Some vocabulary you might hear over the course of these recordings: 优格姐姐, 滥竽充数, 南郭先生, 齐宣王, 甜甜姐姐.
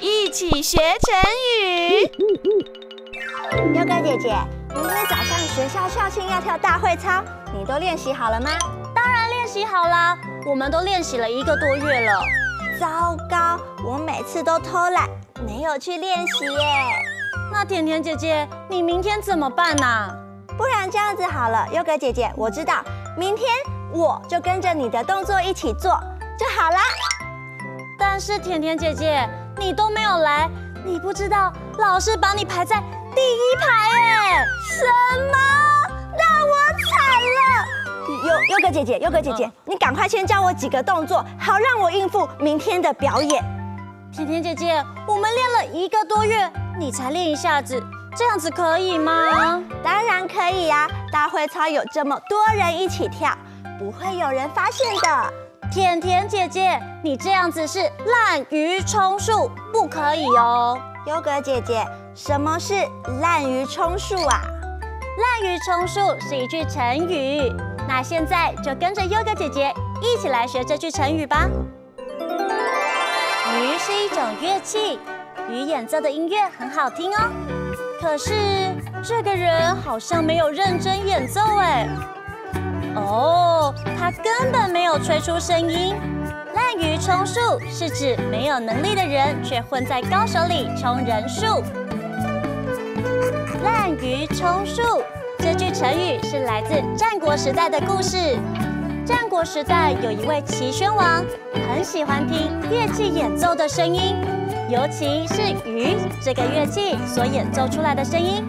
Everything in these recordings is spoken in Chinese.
一起学成语。优哥姐姐，明天早上学校校庆要跳大会操，你都练习好了吗？当然练习好了，我们都练习了1个多月了。糟糕，我每次都偷懒，没有去练习耶。 那甜甜姐姐，你明天怎么办啊？不然这样子好了，优格姐姐，我知道，明天我就跟着你的动作一起做就好啦。但是甜甜姐姐，你都没有来，你不知道老师把你排在第1排耶！什么？那我惨了！优格姐姐，你赶快先教我几个动作，好让我应付明天的表演。甜甜姐姐，我们练了1个多月。 你才练一下子，这样子可以吗？当然可以呀、啊！大会操有这么多人一起跳，不会有人发现的。甜甜姐姐，你这样子是滥竽充数，不可以哦。优格姐姐，什么是滥竽充数啊？滥竽充数是一句成语，那现在就跟着优格姐姐一起来学这句成语吧。竽是一种乐器。 鱼演奏的音乐很好听哦，可是这个人好像没有认真演奏哎。哦，他根本没有吹出声音。滥竽充数是指没有能力的人却混在高手里充人数。滥竽充数这句成语是来自战国时代的故事。战国时代有一位齐宣王，很喜欢听乐器演奏的声音。 尤其是竽这个乐器所演奏出来的声音，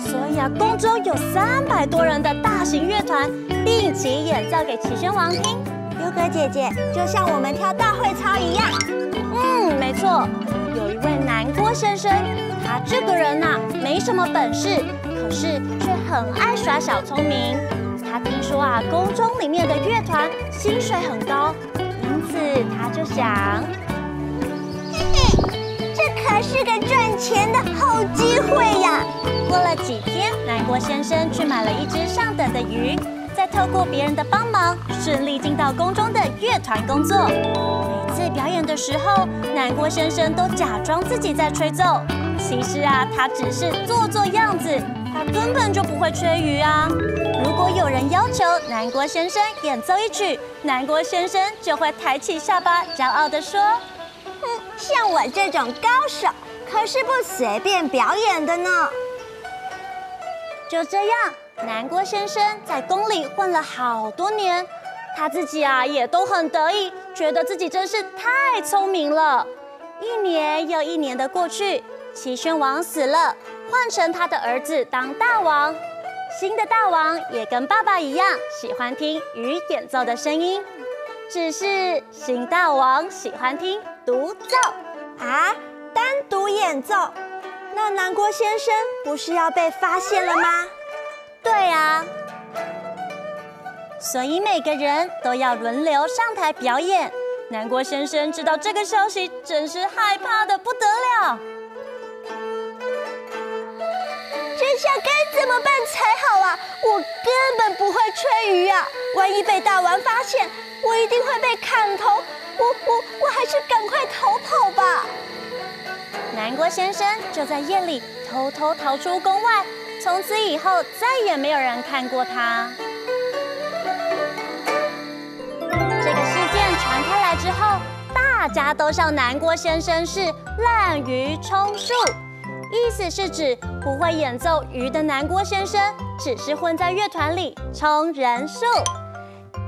所以啊，宫中有300多人的大型乐团定期演奏给齐宣王听。优格姐姐，就像我们跳大会操一样。嗯，没错。有一位南郭先生，他这个人呐、啊，没什么本事，可是却很爱耍小聪明。他听说啊，宫中里面的乐团薪水很高，因此他就想。 还是个赚钱的好机会呀！过了几天，南郭先生去买了一只上等的鱼，再透过别人的帮忙，顺利进到宫中的乐团工作。每次表演的时候，南郭先生都假装自己在吹奏，其实啊，他只是做做样子，他根本就不会吹鱼啊。如果有人要求南郭先生演奏一曲，南郭先生就会抬起下巴，骄傲地说。 像我这种高手，可是不随便表演的呢。就这样，南郭先生在宫里混了好多年，他自己啊也都很得意，觉得自己真是太聪明了。1年又1年的过去，齐宣王死了，换成他的儿子当大王。新的大王也跟爸爸一样，喜欢听竽演奏的声音，只是新大王喜欢听。 独奏啊，单独演奏，那南郭先生不是要被发现了吗？对啊，所以每个人都要轮流上台表演。南郭先生知道这个消息，真是害怕得不得了。这下该怎么办才好啊？我根本不会吹竽啊，万一被大王发现，我一定会被砍头。 我还是赶快逃跑吧！南郭先生就在夜里偷偷逃出宫外，从此以后再也没有人看过他。这个事件传开来之后，大家都笑南郭先生是滥竽充数，意思是指不会演奏竽的南郭先生，只是混在乐团里充人数，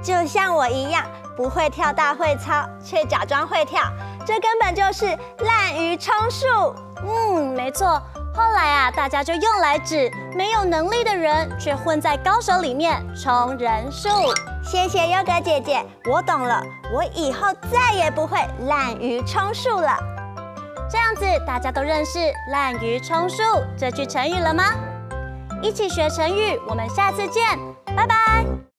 就像我一样。 不会跳大会操，却假装会跳，这根本就是滥竽充数。嗯，没错。后来啊，大家就用来指没有能力的人，却混在高手里面充人数。谢谢优格姐姐，我懂了，我以后再也不会滥竽充数了。这样子大家都认识“滥竽充数”这句成语了吗？一起学成语，我们下次见，拜拜。